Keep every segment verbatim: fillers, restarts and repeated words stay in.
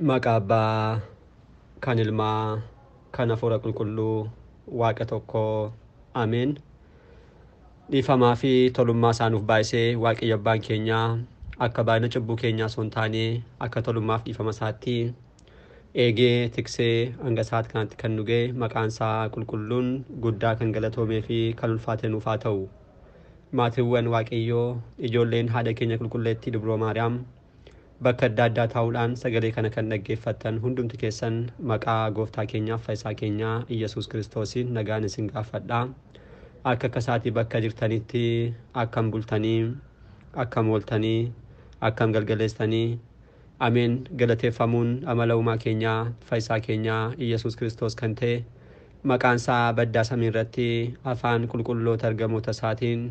مكابا كانلما كانفورا كنكلو واكتوكو آمين ديفاما في تولما سانوف بايسي واك يبان كينيا أكباينة جبو كينيا سونتاني أكا تولما في ديفاما ساتي ايجي تكسي انغسات كانت كنوغي مكانسا كلكلون قدا كنغلتو ميفي كانون فاتنو فاتو ماتوان واكيو يجولين هادا كينيا كلكلتي دبرو ماريام بكدا دا تاولان سغري كان كنغي فتن هندوم تكيسن مكا غوفتا كينيا فايسا كينيا يسوس كريستوسي نغاني سنغا فدا اكا كساتي بكا جرتانيتي اكام بولتاني اكام ولتاني اكام غلغلستاني آمين غلطة فمون أملو ما كينيا فايسا كينيا يسوس كريستوس كنته مكانسا بدا سمين رتي أفان كل كلو ترجمو تساتين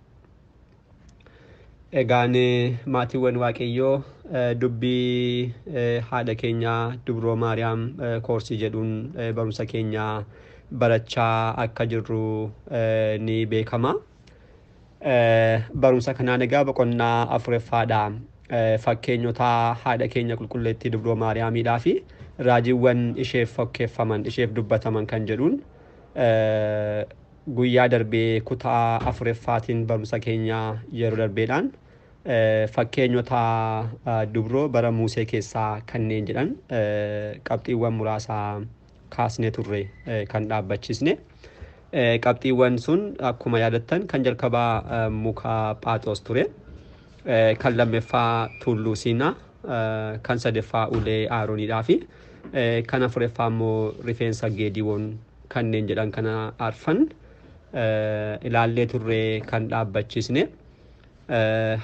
egaan maatiiwwan waaqiyyoo dubbii haadha keenyaa dubroo maariyaam koorsii jedhuun barumsa keenyaa barachaa akka jirru ni beekama barumsa kanaa nagaa boqonnaa afuraffaadha fakkeenyota haadha keenya qulqulleetti dubroo maariyaamiidhaa fi راجيوان إشيف فكه فمن إشيف دبّة تمن كان جلون ااا غيادر بكتا أفرفاتين برمسكينيا يرودر بيلان ااا فكينيو تا دبرو برا موسى كيسا كان نجلان ااا كابتيوان مراسا كاسنة توري كان دابة تشيسنة ااا كابتيوان سون أكما يادتن كان جلكبا مكا باتوس توري ااا كلام فا تولوسينا كان سدفا أولي آروني دافي كان فرفامو رفنسا جديون كان نجدان كان عرفان إلالي ترى كان لابا تشيسنة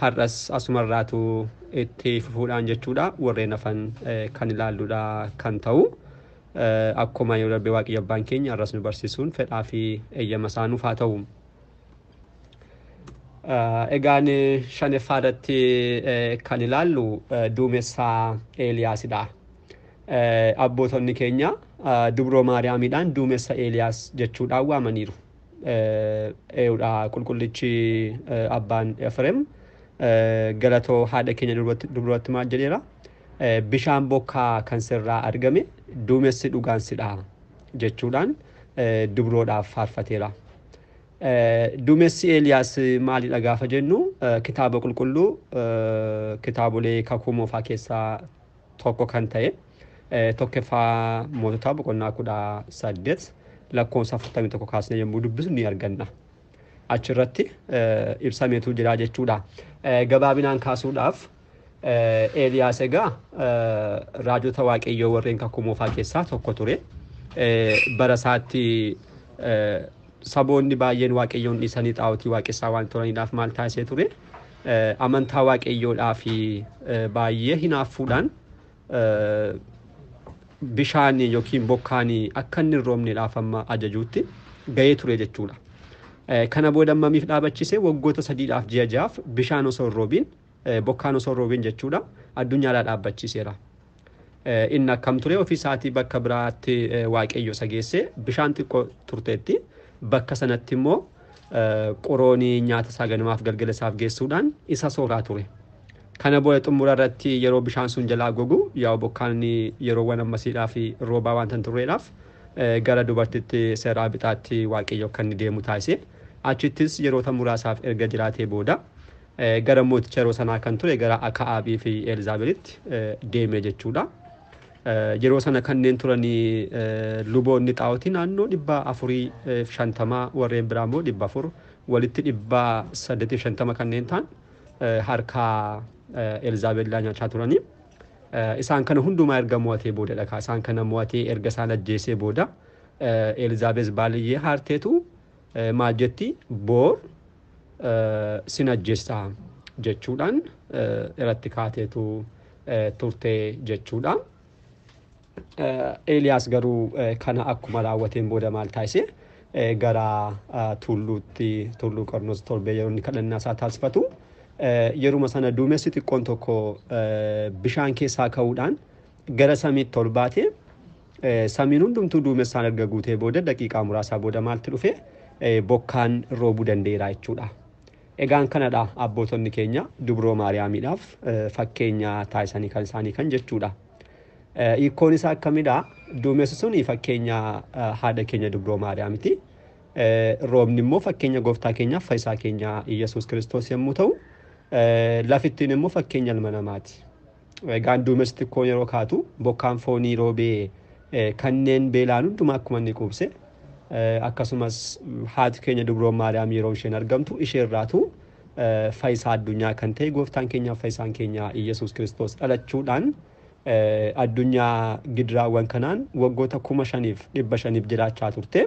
هرس أسمراتو اتففول أنجتودا ورينفان كان لالودا كان تاو أكما يولر بواقع يبانكين يرس نبرسيسون فرافي أي مسانو فاتو Egaani shanefadatti kanilallu duumessa Eliyaas dha. Abbootonni keenya dubroo Maariyaamiidhaan duumessa Eliyaas jechuudha waamaniiru. Eewdha qulqullichi abbaan Efreem galatoo haadha keenya dubrooti maal jedheera. Bishaan bokkaa kan sirraa argame duumessi dhugaansidha jechuudhaan dubroodhaaf faarfateera. دومسي إلياس مالي لغافة جنو كتابة كل كلو كتابة لي كاكومو فاكيسا توكو كانتاي توكفا موتوتاب قلنا كودا سادت لكون سافتامي توكو كاسنا يمودو بزنير غنى أجراتي إبسامي تو جراجة تودا غبابينان كاسو داف إلياس إغا راجو تواك إيو ورين كاكومو فاكيسا توكو توري براساتي saboonni baay'een waaqayyoon isanii xaawtii waaqessaa waan turaniidhaaf maal taasisee ture amantaa waaqayyoodhaa fi baay'ee hinaafuudhaan bishaan yookiin bokkaan akka inni roobneedhaaf amma ajajuutti ga'ee ture jechuudha. Kana booda mamiif dhaabachise waggoota sadiidhaaf ji'a ja'aaf bishaan osoo roobiin bokkaan osoo roobiin jechuudha addunyaadhaa dhaabachiseera. Inni akkam ture ofii isaatii bakka biraatti waaqayyo isa geesse bishaan xiqqoo turteetti. bakka sanatti immoo qoroonii nyaata isaa ganumaaf galgala isaaf geessuudhaan isa sooraa ture. Kana booda xumura irratti yeroo bishaan sun jalaa gogu yaa'u bokkaan yeroowwan ammasiidhaa fi roobaa waan tan turreedhaaf gara dubartitti seeraa bitaatti waaqayyo kan deemu taasise. Achittis yeroota muraasaaf erga jiraatee booda gara mooticha yeroo sanaa kan ture gara Aka'aabii fi Elizaabeelitti deeme jechuudha. Yeroo sana kanneen turanii luboonni xaawtii naannoo dhibba afurii shantama warreen biraa immoo dhibba afur walitti dhibba saddeetiif shantama kanneen ta'an harkaa Elizaabeellaa nyaachaa turanii isaan kana hundumaa erga mo'atee boodadha kaa isaan kana mo'atee erga isaan ajjeesee booda Elizaabees baaliyyee haarteetu maal jetti boor sin ajjeessa jechuudhaan irratti kaateetu turte jechuudha. Eliyaas garuu kana akkuma raawwateen booda maal taasise غرا تولوتي تولو كارنوز تولبي يرون كلنا ساتال سفتو يرو مثلا دوميستيك كونتوكو بشان كيسا كودان غرا سامي تولباتي سامينون دوم تو دوميستان الغوتي بودا دقيقة مراسا بودا مالتلوفي بوكان روبو دندي رايتشودا إيجان كندا أبوتون نكينيا دبرو ماريامي داف فكينيا تايساني كالساني كنجتشودا إيكوني سا كميدا دوميسوني فكينيا هادا كينيا دبرو مارياميتي روب نمو فكينيا غوفتا كينيا فايسا كينيا يسوس كريستوس يموتو لافتي نمو فكينيا المناماتي إيجان دوميستي كوني روكاتو بوكان فوني روبي كنين بيلانو دوماكوماني كوبسي أكاسوماس هاد كينيا دبرو ماريامي روشين أرغمتو إشير راتو فايس هاد دنيا كنتي غوفتان كينيا فايسان كينيا يسوس كريستوس ألا تشودان الدنيا قدرا وانكنان وغوتا كوما شانيف لبا شانيف جرا تشاتورتي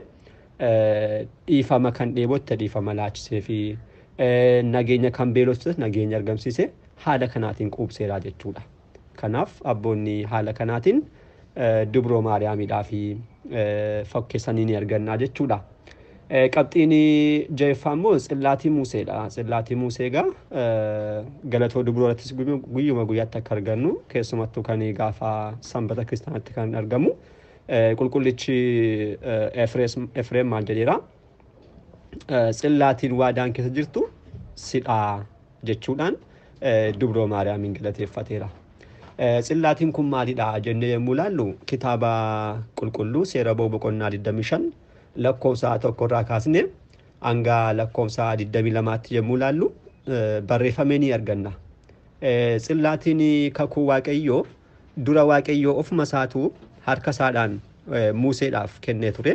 إيفا ما كان ديبوت تديفا ملاج سيفي ناقينيا كان بيلوستس ناقينيا أرغمسيسي هادا كناتين قوب سيراد تشودا كناف أبوني هادا كناتين دبرو ماريامي دافي فكسانيني أرجعنا جتودا كابتني جاي فاموس اللاتي موسى لا اللاتي موسى جا قالته دبرو لتسقيمه قيوم قيادة كرجنو كسمات تكاني قافا سامبتا كريستان تكان أرجمو كل كل شيء إفرس إفرس ما جديرا اللاتي وادان كسجرتو سلا جتودان دبرو ماريامي قالته فتيرا سلاتين كم مادي دا جنّي مولانو كتابا كل كلو سيربو بكون نادي دمشن لكم ساعة كورا كاسني أنغا لكم ساعة دمي لماتي مولانو بريفة مني أرجعنا سلاتيني كاكو واقعيو دورا واقعيو أف مساتو هركا سادان موسى داف كنّتوري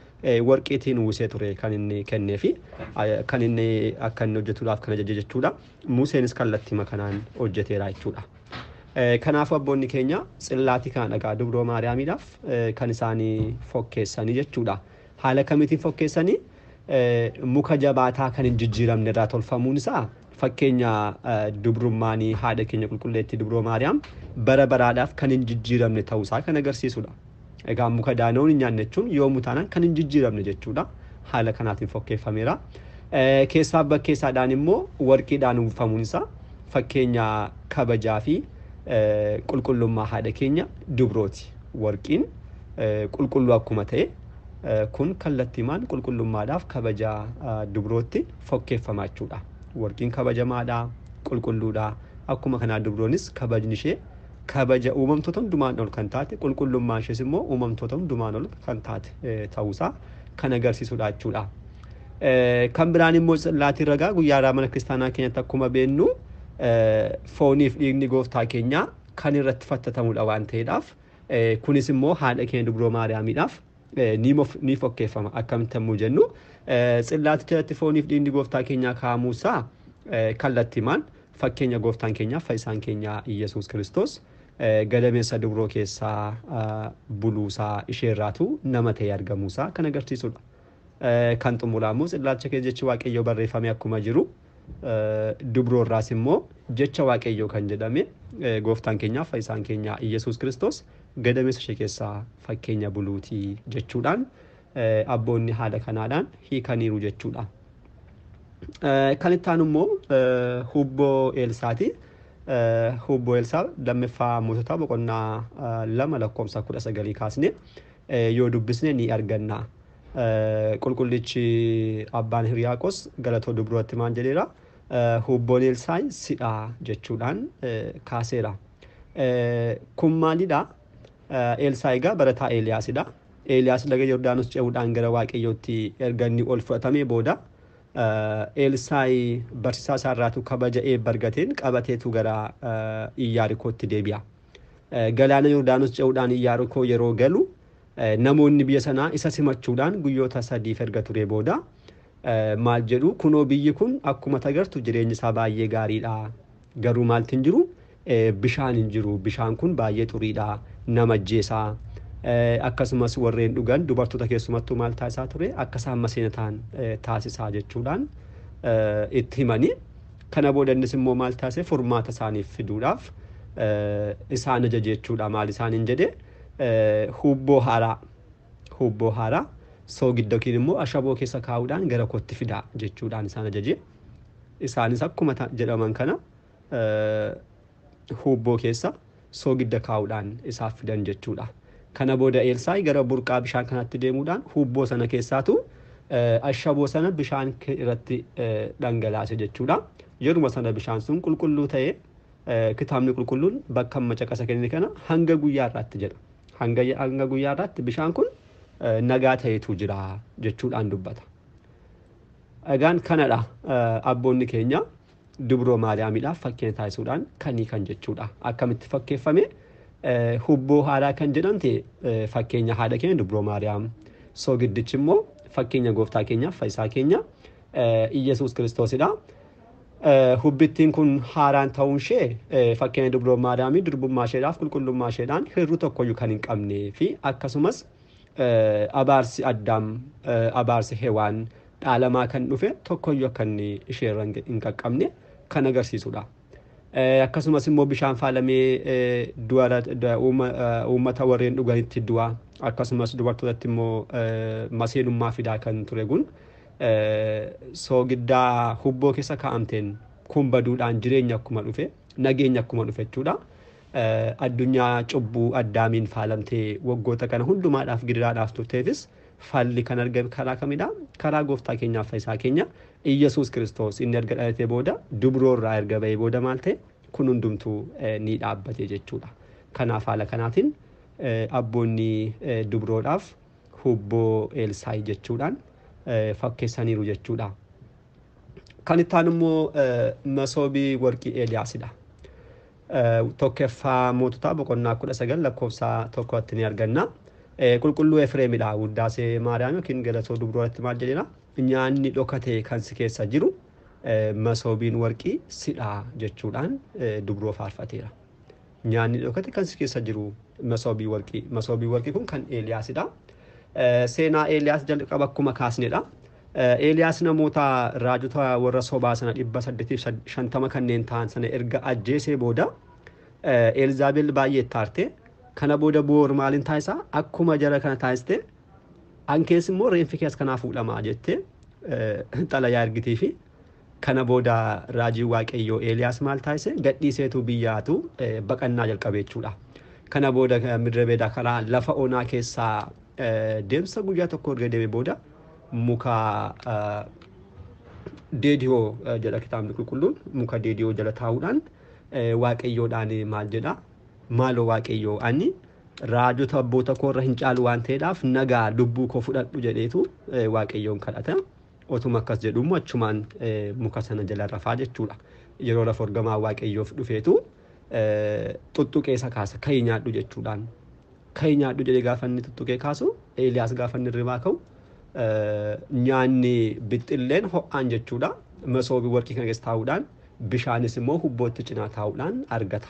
ورقيتين موسى توري كان ني كنفي كان ني اكن حجتولا كان جججتولا موسى نس كالتي مكانان حجتي راچولا كنافا بوني كينيا صلاتي كان اغا دبرو ماريامي داف كانساني فوكيساني ججتولا حالا كميتين فوكيساني مكجباتا كان ججيرم نرات الفامونسا فكينيا دبروماني هادا كينيا كلكلتي دبرو ماريام برا برا داف كان ججيرم نتاوسا كان غرسيسولا اغا مكدانون نيانچون يوموتانا كان ججيرم نجچولا حالا كاناتين فوكي فاميرا كيسا بكيسا دانيمو ورقي دانو فامونسا فكينيا كبجافي كلكلما هادا كينيا دبروتي ورقين كلكلوا كوماتاي كون كالتيمان كل كل ما داف كبجا دبروتي فوكي فماتشودا وركين كبجا مادا كل كل دا اكو مكانا دبرونيس كبجنيشي كبجا اومم توتم دومان نول كانتات كل كل ما شسمو اومم توتم دومان نول كانتات تاوسا كنغر سيسوداچودا كامبراني موز لاتي رغا غيارا من كريستانا كينيا تاكوما بينو فونيف ديغني غوفتا كينيا كانيرت فتتمول اوانتي داف كونيسمو هادا كين دبرو ماريامي داف نيموف نيفوك كيفما أكمل تموجنو سلات تلاتفوني في دين دقوفتا كينيا كاموسا كالتيمان فكينيا قوفتان كينيا فايسان كينيا يسوس كريستوس قدميسا دبرو كيسا بلوسا إشيراتو نمتي يرغى موسا كنغرتي سولا كانتو مولامو سلات شكي جيشواك ايو برريفامي اكو مجرو دبرو راسمو جيشواك ايو كنجدامي قوفتان كينيا فايسان كينيا يسوس كريستوس قدمي سشكيسا فكينيا بلوتي جتشودان أبوني هذا كنادان هي كانيرو جتشودا كانتانو مو حبو إلساتي حبو إلسا لما فا موتوتا بقولنا لما لكم ساكورا سجلي كاسني يودو بسني ني أرجعنا كل كل شيء أبان هرياكوس قالتو دبرو تمان جليرا حبو إلساي سيدا جتشودان كاسيرا كمالي دا إلسايغا برتا إلياس دا إلياس لغا يردانوس جاودان غرا واقعيوتي إرغاني أولفتامي بودا إلساي برسا ساراتو كباجا إي برغتين قباتيتو غرا إياريكوتي ديبيا غلانا يردانوس جاودان إياريكو يرو غلو نمون نبيسانا إسا سمتشودان غيوتا سادي فرغتو ريبودا مال جلو كنو بيكون أكو متغرتو جريني سابا يغاري دا غرو مال تنجرو بشان انجرو بشان كون باية تريدا نمجيسا أكاسماس ورين دوغان دوبارتو تاكيسوماتو مال تايسا تري أكاسام مسينتان تاسيسا جتشولان اتهماني كان بودا نسمو مال تاسي فرماتا ساني في دولاف إسان ججتشولا مال إسان انجده حبو هارا حبو هارا سو قدوكي نمو أشابو كيسا كاودان غير كوت فدا جتشولان إسان ججي إسان إسان كومتا جرمان كان حبو كيسا سو قد كاودان إسان فدان جتشولا كان بودا إلساي غير برقا بشان كانت ديمودان حبو سانا كيساتو أشابو سانا بشان كيرت دانغلا سجتشولا يرمو سانا بشان سون كل كلو تايه كتامني كل كلون بكم مچاكا سكني كانا هنگا غويا رات جرا هنگا هنگا غويا رات بشان كون نغات هيتو جرا جتشول اندوبتا اغان كندا ابوني كينيا دبرو ماريامي دا فكين تاي سودان كاني كان جتشودا اكمت فكي فمي حبو هارا كان جدانتي فكينيا هادا كين دبرو ماريام سو گدچمو فكينيا غوفتا كينيا فايسا كينيا يسوع كريستوس دا حبتين كون هاران تاونشي فكين دبرو ماريامي دربو ماشيداف كل كل ماشيدان هيرو توكو يكانين قمني في اكاسومس ابارسي ادم ابارسي حيوان عالما كان دوفه توكو يكاني شيران انققمني كنغر سيسودا اكاسومس مو بشان فالمي دوارات اوما تاورين دوغان تدوا اكاسومس دوارتو تتمو ماسيدو مافيدا كان تريغون سو قدا حبو كيسا كامتين كومبا دودان جرينيا كوما دوفي ناغينيا كوما دوفي تودا الدنيا چوبو ادامين فالمتي وغوتا كان هندو ما داف غيرا دافتو تيفس فاللي كان ارغب كلا كميدا كلا غوفتا كينيا فايسا كينيا يسوع كريستوس ان ارغد ايتي بودا دبرور را ارغباي بودا مالتي كونون دومتو ني دابتي جچودا كانا فالا كاناتين ابوني دبرور داف حبو الساي جچودان فكي ساني روجتشودا كانت تانمو مسوبي وركي إلياس دا توكفا موتوتا بقونا كل أساقل لكوفسا توكوات تنير غنى كل كلو إفريمي دا وداسي ماريانو كين غلطو دبرورة تمال جلينا نياني لوكاتي كانسكي ساجيرو مسوبين وركي سلا جتشودان دبرو فارفاتيرا نياني لوكاتي كانسكي ساجيرو مسوبي وركي مسوبي وركي كون كان إلياس دا سينا إلياس جل قبكم كاسني دا إلياس نموتا راجوتا ورسو باسنا إبسدتي شنتما كنين تان سنة إرجع أجيسي بودا إلزابيل باية تارتي كنا بودا بور مالين تايسا أكما جرا كنا تايستي أنكيس مو رينفكيس كنا فولا ما جتتي تلا يارجتي في كنا بودا راجي واك أيو إلياس مال تايسي قدني سيتو بياتو بقنا جل قبيتشولا كنا بودا مدربي دا خلا لفعونا كيسا دمسا غوجاتو كورغدي بودا موكا ديديو جلا كتام كلكلون موكا ديديو جلا تاودان واقيو داني مالجدا مالو واقيو اني راجو تابو تاكور هنچالو وانتيداف نغا دبو كوفدادو جديتو واقيون كداتا اوتوماكاس جدومو اچمان موكا سنه جلا رفا جچولا يرو رفورغما واقيو فدفيتو توتوكيسا كاسا كاينيا دو جچودان كاينيا دو جدي غافن توتوكي كاسو إلياس غافن ريباكو نياني بيتلين هو انجچودا مسوبي وركي كنغستاودان بشانس مو حبوتچنا تاودان ارغتا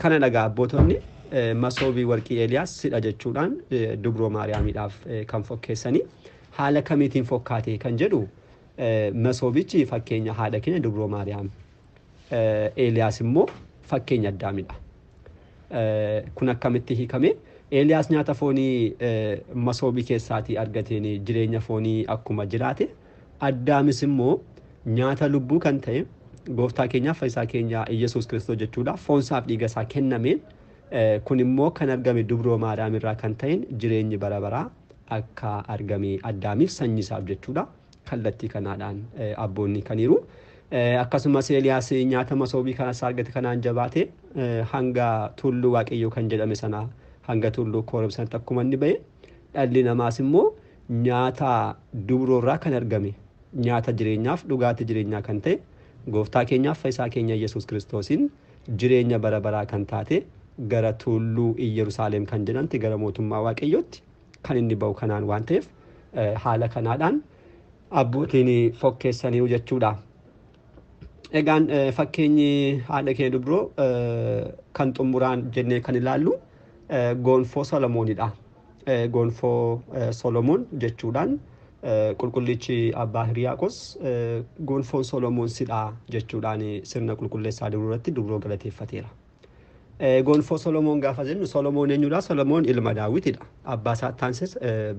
كانا دغا بوتوني مسوبي وركي الياس سدا جچودان دبرو ماريامي داف كان فوكيساني حالا كميتين فوكاتي كانجدو مسوبيتي فكينيا حالا كين دبرو ماريام إلياس مو فكين يدامي دا كنا كمتهي كمي إلياس نياتا فوني مسوبي كيساتي أرغتيني جرينيا فوني أكما جراتي أدامي سمو نياتا لبو كانتين غوفتا كينيا فايسا كينيا يسوس كريستو جتودا فونساف ديغسا كننمين كوني مو كان أرغمي دبرو مارامي را كانتين جريني برابرا أكا أرغمي أدامي سنجي ساف جتودا خلتي كنادان أبوني كنيرو أكاسو مسيلياسي نياتا مسوبي كان سارغت كنان جباتي هنگا تولو واقعيو كان جد أمسنا هنگا تولو كورب سنة تكمن نبي اللي نماسمو نياتا دورو راكن أرجمي نياتا جرينياف لغات جرينيا كنتي غوفتا كينيا فيسا كينيا يسوس كريستوسين جرينيا برا برا كنتاتي غرا تولو إيروساليم كان جدان تغرا موتو ما واقعيوت كان نباو كانان وانتف حالا كانان أبو تيني فوكي سنيو جتشودا egan fakkenyi haade ke dubro kan tumuran jenne kan ilalu gonfo solomonida gonfo solomon jechudan qulqullichi abba hriakos gonfo solomon sida jechudani sirna qulqulle sadurratti dubro galate fatira gonfo solomon gafazen solomon enyuda solomon ilma dawitida abba satanses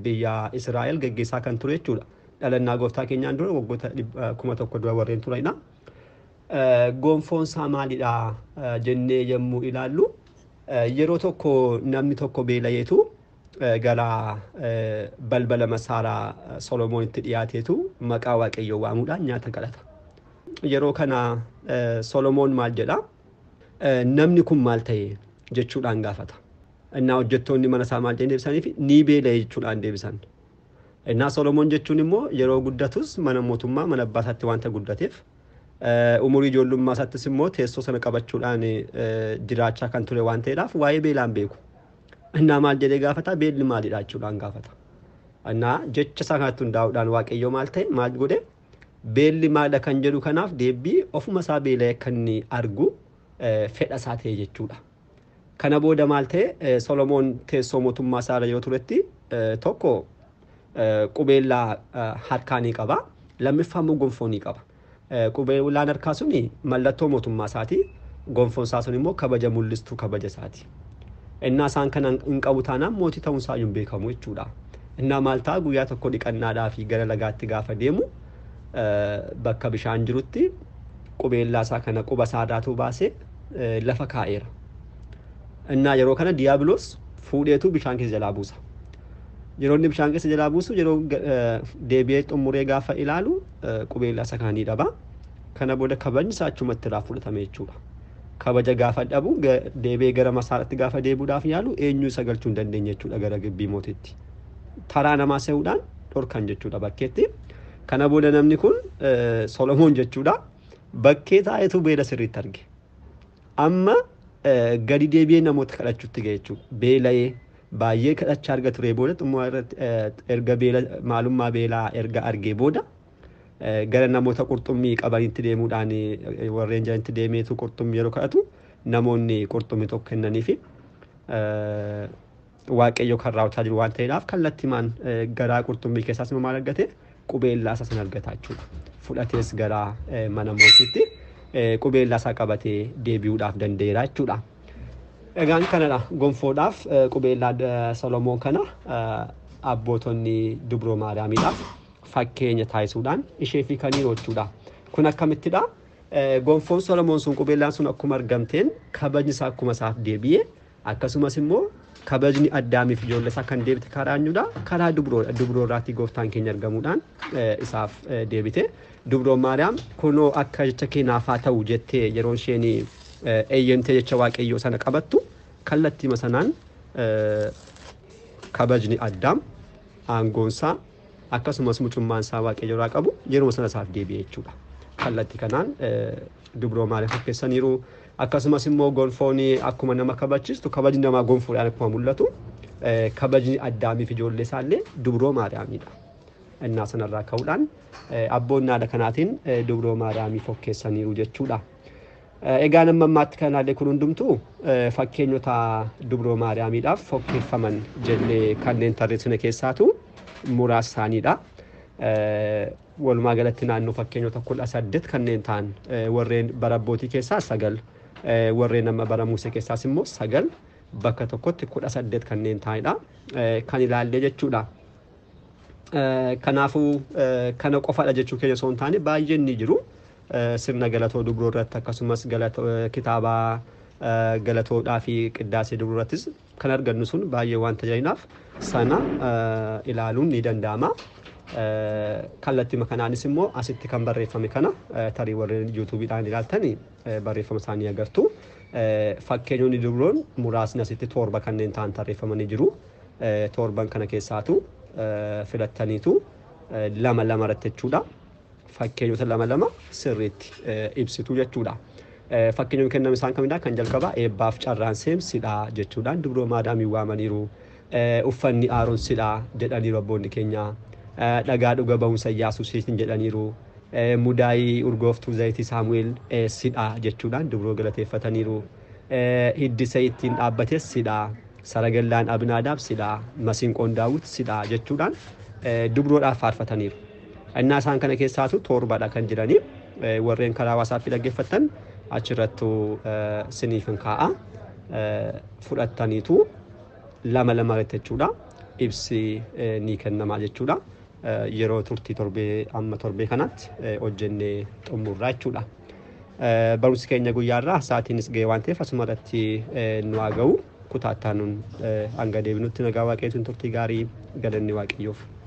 biya israel geggesa kan turechuda dalanna gofta kenya ndore wogota kuma tokkodwa warren turaina gonfon samalida jenne yemmu ilalu yero tokko namni tokko belayetu gara balbala masara solomon tidiyatetu maqa waqiyyo wamuda nyaata galata yero kana solomon maljeda namni kun maltaye jechudan gafata inna hojjettonni mana samalje ndebsanifi ni belaye jechudan ndebsan inna solomon jechunimmo yero guddatus mana motumma mana basatti wanta guddatef umuri jollummaa sattisimmo teesso sana qabachuudhaan jiraacha kan ture waan ta'eef waa'ee beelaan beeku inna maal jedhee gaafata beelli maalidha jechuudhaan gaafata inna jecha sanaatti hundaa'uudhaan waaqayyo maal ta'e maal godhe beelli maalidha kan jedhu kanaaf deebii ofuma isaa beelaa kan argu fedha isaa ta'e jechuudha kana booda maal ta'e Solomoon teessoo mootummaa isaa irra yoo turetti tokko qubeellaa harkaa ni qaba lammiffaan gonfoo ni qaba قبل ولا نركاسوني ملتو موتوما ساتي غونفون ساسوني مو كباجا مولستو كباجا ساتي الناس ان كان انقبوتانا موتي تاون سايون بيكامو يچودا ان مالتا غويا تكو ديقنا دافي غره لغات غافا ديمو بكا بشان جروتي قبيلا سا كن قبا ساداتو باسي لفكاير ان يرو كن ديابلوس فوديتو بشان كيزلابوسا يرون بشان كيزلابوسو يرو ديبيت اموري غافا يلالو قبيلا سا كاني دبا kana boda kabansachu matrafu latamechuba kabaja gafa dabu debe gara masarat gafa debu daf yalu enyu sagalchu ndendenyechu dagara gibbi motetti tarana ma seudan dorkan jechu da bakketi kana boda namni kun solomon jechu da bakketa ayetu beela sirrit arge amma gadi debe namot kalachu tigechu beelaye baaye kalachu arga ture boda tumara erga beela malumma beela erga arge boda gara namoota qurxummii qabalinti deemuudhaan warreen jaanti deemeetu qurxummii yeroo kadhatu namoonni qurxummii tokko kennaniif waaqayyo karraawtaa jiru waan ta'eef kallattimaan gara qurxummii keessaas maal argate qubeellaa isa san argataachuudha fudhatees gara mana mootiitti qubeellaa isaa qabatee deebi'uudhaaf danda'eera jechuudha. Egaan kanadha gonfoodhaaf qubeellaa Solomoon kana abbootonni dubroo Maariyaamiidhaaf fakkeenya taayisuudhaan ishee fi kaniirochuudha kun akkamittiidha gonfoon Solomoon sun qubeellaan sun akkuma argamteen kabajni isaa akkuma isaaf deebi'ee akkasumas immoo kabajni addaamiif ijoollee isaa kan deebite karaanyuudha karaa dubroodha dubroorraatti gooftaan keenya argamuudhaan isaaf deebite dubroo Maariyaam kunoo akka jecha keenaaf haa ta'u jettee yeroo isheen eeyyamtee jecha waaqayyoo sana qabattu kallattiima sanaan kabajni addaam aangoonsaa akkasumas mutummaan isaa waaqayyo irraa qabu yeroo sana isaaf deebi'ee jechuudha kallatti kanaan dubroo Maariyaam keessaniiru akkasumas immoo golfooni akkuma nama kabachiistu kabajni namaa gonfoodhaan akkuma mul'atu kabajni addaamiif ijoollee isaallee dubroo Maariyaamiidha innaa sanarraa ka'uudhaan abboon naada kanaatiin dubroo Maariyaamii fokkeessaniiru jechuudha. Egaan amma ammaatti kanaallee kun hundumtuu fakkeenyota dubroo Maariyaamiidhaaf fokkeeffaman jennee kanneen tarreessine keessaatu muraasaaniidha. Walumaa galatti naannoo fakkeenyota kudha saddeet kanneen ta'an warreen bara abbootii keessaa sagal warreen amma bara Musee keessaas immoo sagal bakka tokkotti kudha saddeet kanneen ta'anidha kan ilaallee jechuudha. Kanaafuu kana qofaadha jechuu keenya osoo hin taane baay'een ni jiru. Sirna galatoo dubroo irratti akkasumas kitaaba galatoodhaa fi qiddaasee dubroo irrattis kan argannu sun baay'ee waan tajaajilaaf sana ilaaluun ni danda'ama. Kallattima kanaanis immoo asitti kan barreeffame kana tarii warreen yuutuubiidhaan ilaaltanii barreeffama isaanii agartu. fakkeejoon idurroon muraasni asitti torba kanneen ta'an tarreeffamanii jiru. Torban kana keessaatu filattaniitu lama lama rattachuudha. Fakkeejoota lama lama sirriitti ibsitu jechuudha. Fakkeejoon kennamu isaan kamidhaa kan jalqabaa eebbaaf carraan seemsidhaa jechuudhaan dubroomaadhaan waamaniiru. Uffanni aaroon sidhaa jedhanii rabboonni keenya dhagaa dhuga ba'umsa Iyyaasuusiitiin jedhaniiru. Mudaa'ii urgooftuu zayitii Saamu'eel sidhaa jechuudhaan dubroo galateeffataniiru. Hiddisa ittiin dhaabbates sidhaa, saragallaan Abnaadaab sidhaa, masiinqoon Daawit sidhaa jechuudhaan dubroodhaaf faarfataniiru. Innaa isaan kana keessaatu torbadha kan jiranii warreen karaa hawaasaatti dhaggeeffatan achirrattu siniif hin kaa'a fudhattaniitu lama lama jechuudha ibsi ni kennamaa jechuudha. Yeroo turtii torbee amma torbee kanaatti hojjennee xumurraa jechuudha. Barumsi keenya guyyaarraa saatiinis ga'ee waan ta'eef asuma irratti nu haa ga'u. Kutaattaanuun hanga deebinutti nagaa Waaqayyoon turtii gaarii galanni Waaqayyoof.